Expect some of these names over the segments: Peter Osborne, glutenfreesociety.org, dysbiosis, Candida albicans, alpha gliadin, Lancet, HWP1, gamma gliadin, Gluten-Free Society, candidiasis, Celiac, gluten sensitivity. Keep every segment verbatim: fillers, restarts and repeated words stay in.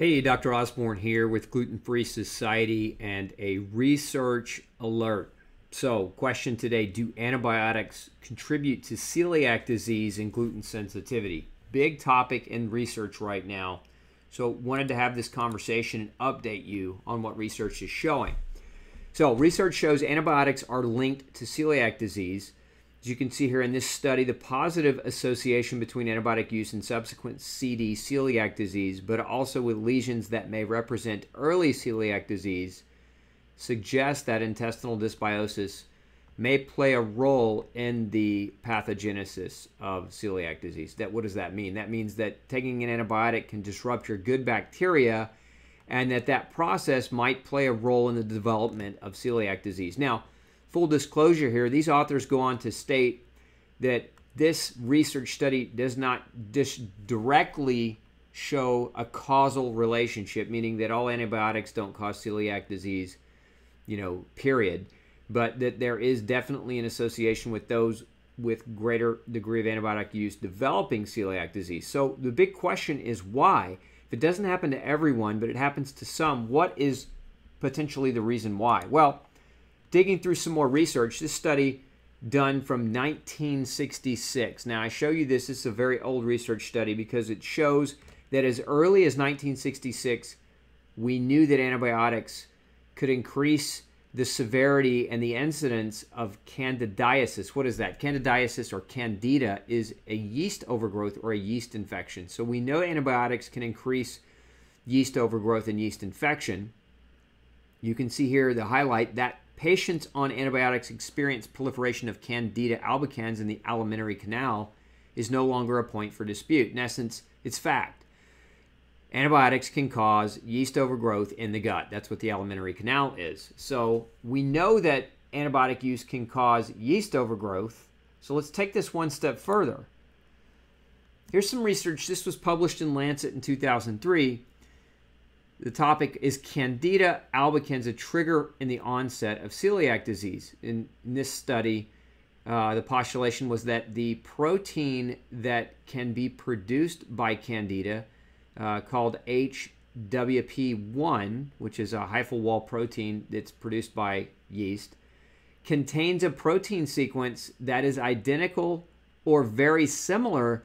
Hey, Doctor Osborne here with Gluten-Free Society and a research alert. So, question today, do antibiotics contribute to celiac disease and gluten sensitivity? Big topic in research right now. So, wanted to have this conversation and update you on what research is showing. So, research shows antibiotics are linked to celiac disease. As you can see here in this study, the positive association between antibiotic use and subsequent C D celiac disease, but also with lesions that may represent early celiac disease, suggests that intestinal dysbiosis may play a role in the pathogenesis of celiac disease. That, what does that mean? That means that taking an antibiotic can disrupt your good bacteria and that that process might play a role in the development of celiac disease. Now, full disclosure here, these authors go on to state that this research study does not dis- directly show a causal relationship, meaning that all antibiotics don't cause celiac disease, you know, period. But that there is definitely an association with those with greater degree of antibiotic use developing celiac disease. So the big question is why? If it doesn't happen to everyone, but it happens to some, what is potentially the reason why? Well, digging through some more research, this study done from nineteen sixty-six. Now, I show you this. This is a very old research study because it shows that as early as nineteen sixty-six, we knew that antibiotics could increase the severity and the incidence of candidiasis. What is that? Candidiasis or candida is a yeast overgrowth or a yeast infection. So we know antibiotics can increase yeast overgrowth and yeast infection. You can see here the highlight that patients on antibiotics experience proliferation of Candida albicans in the alimentary canal is no longer a point for dispute. In essence, it's fact. Antibiotics can cause yeast overgrowth in the gut. That's what the alimentary canal is. So we know that antibiotic use can cause yeast overgrowth. So let's take this one step further. Here's some research. This was published in Lancet in two thousand three. The topic is Candida albicans, a trigger in the onset of celiac disease. In, in this study, uh, the postulation was that the protein that can be produced by Candida, uh, called H W P one, which is a hyphal wall protein that's produced by yeast, contains a protein sequence that is identical or very similar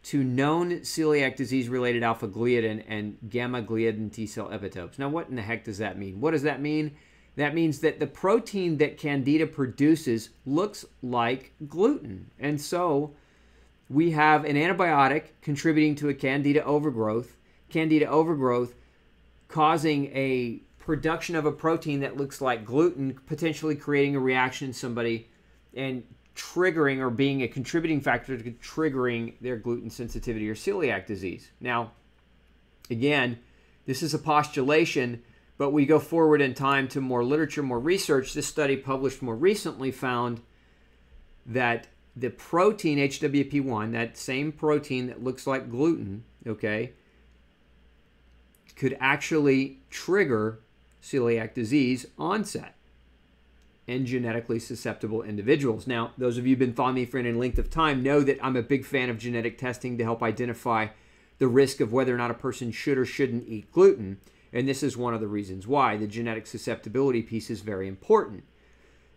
to known celiac disease-related alpha gliadin and gamma gliadin T-cell epitopes. Now, what in the heck does that mean? What does that mean? That means that the protein that Candida produces looks like gluten. And so we have an antibiotic contributing to a Candida overgrowth, Candida overgrowth causing a production of a protein that looks like gluten, potentially creating a reaction in somebody and triggering or being a contributing factor to triggering their gluten sensitivity or celiac disease. Now, again, this is a postulation, but we go forward in time to more literature, more research. This study published more recently found that the protein H W P one, that same protein that looks like gluten, okay, could actually trigger celiac disease onset in genetically susceptible individuals. Now, those of you who've been following me for any length of time know that I'm a big fan of genetic testing to help identify the risk of whether or not a person should or shouldn't eat gluten. And this is one of the reasons why the genetic susceptibility piece is very important.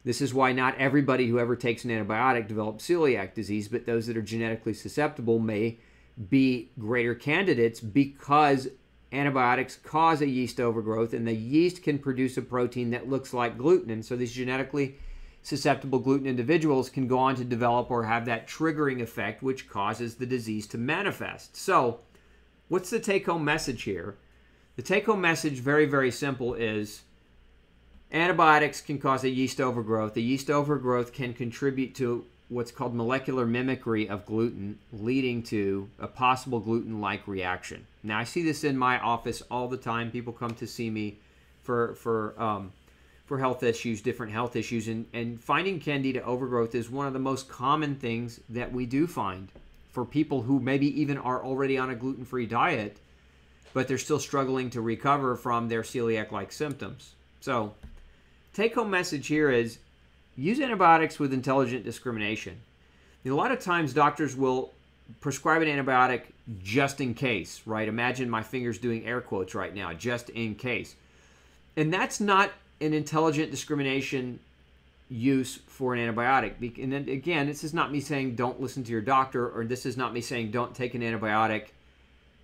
This is why not everybody who ever takes an antibiotic develops celiac disease, but those that are genetically susceptible may be greater candidates because antibiotics cause a yeast overgrowth, and the yeast can produce a protein that looks like gluten. And so these genetically susceptible gluten individuals can go on to develop or have that triggering effect, which causes the disease to manifest. So what's the take-home message here? The take-home message, very, very simple, is antibiotics can cause a yeast overgrowth. The yeast overgrowth can contribute to what's called molecular mimicry of gluten, leading to a possible gluten-like reaction. Now, I see this in my office all the time. People come to see me for for um, for health issues, different health issues, and, and finding Candida overgrowth is one of the most common things that we do find for people who maybe even are already on a gluten-free diet, but they're still struggling to recover from their celiac-like symptoms. So, take-home message here is, use antibiotics with intelligent discrimination. And a lot of times doctors will prescribe an antibiotic just in case, right? Imagine my fingers doing air quotes right now, just in case. And that's not an intelligent discrimination use for an antibiotic. And then again, this is not me saying don't listen to your doctor, or this is not me saying don't take an antibiotic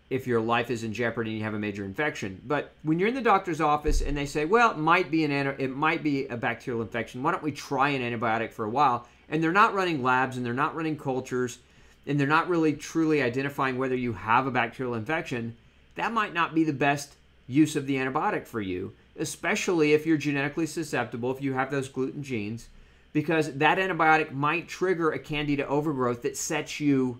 if your life is in jeopardy and you have a major infection. But when you're in the doctor's office and they say, well, it might be an it might be a bacterial infection, why don't we try an antibiotic for a while? And they're not running labs and they're not running cultures and they're not really truly identifying whether you have a bacterial infection, that might not be the best use of the antibiotic for you, especially if you're genetically susceptible, if you have those gluten genes, because that antibiotic might trigger a candida overgrowth that sets you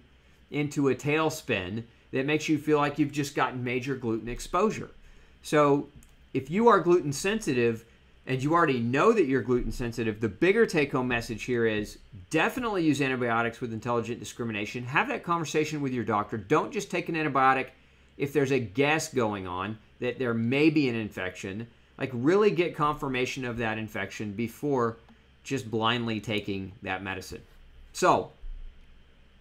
into a tailspin that makes you feel like you've just gotten major gluten exposure. So if you are gluten sensitive and you already know that you're gluten sensitive, the bigger take-home message here is definitely use antibiotics with intelligent discrimination. Have that conversation with your doctor. Don't just take an antibiotic if there's a guess going on that there may be an infection. Like, really get confirmation of that infection before just blindly taking that medicine. So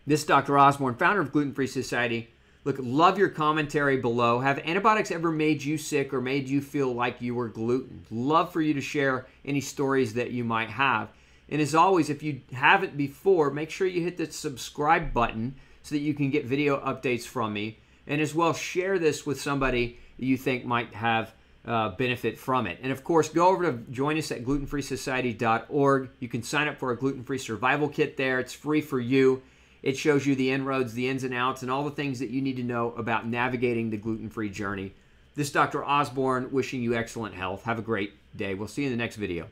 this is Doctor Osborne, founder of Gluten-Free Society. Look, love your commentary below. Have antibiotics ever made you sick or made you feel like you were gluten? Love for you to share any stories that you might have. And as always, if you haven't before, make sure you hit the subscribe button so that you can get video updates from me. And as well, share this with somebody that you think might have uh, benefit from it. And of course, go over to join us at gluten free society dot org. You can sign up for a gluten-free survival kit there. It's free for you. It shows you the inroads, the ins and outs, and all the things that you need to know about navigating the gluten-free journey. This is Doctor Osborne wishing you excellent health. Have a great day. We'll see you in the next video.